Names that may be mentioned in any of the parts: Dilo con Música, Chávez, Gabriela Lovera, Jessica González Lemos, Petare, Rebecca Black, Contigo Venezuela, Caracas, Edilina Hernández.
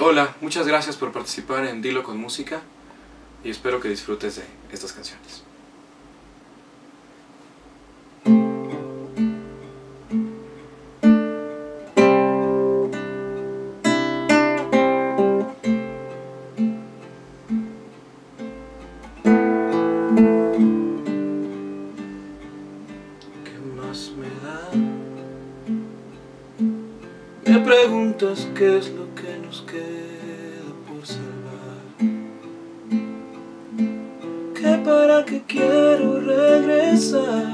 Hola, muchas gracias por participar en Dilo con Música y espero que disfrutes de estas canciones. Me preguntas qué es lo que nos queda por salvar, que para qué quiero regresar,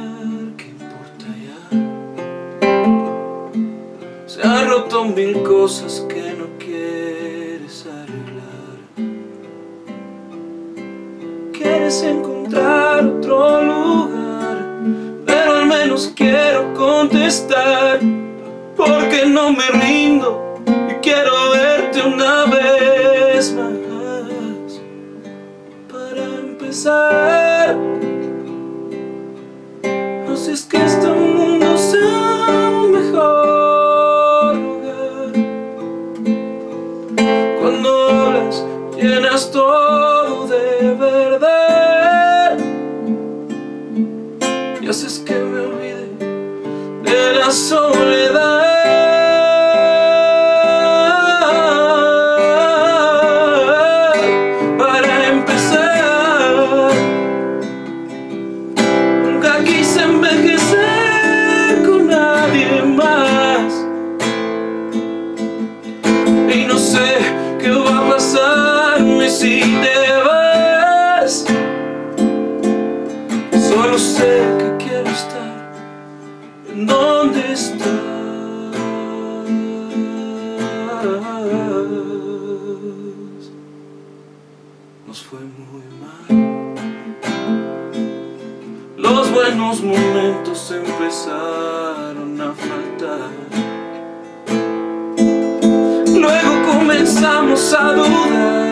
qué importa ya. Se han roto mil cosas que no quieres arreglar, quieres encontrar otro lugar, pero al menos quiero contestar. Porque no me rindo y quiero verte una vez más. Para empezar, no sé, es que este mundo sea un mejor lugar. Cuando hablas, llenas todo de verdad y haces que me olvide de la soledad. Y no sé qué va a pasarme si te vas, solo sé que quiero estar en donde estás. Nos fue muy mal, los buenos momentos empezaron a faltar. Comenzamos a dudar.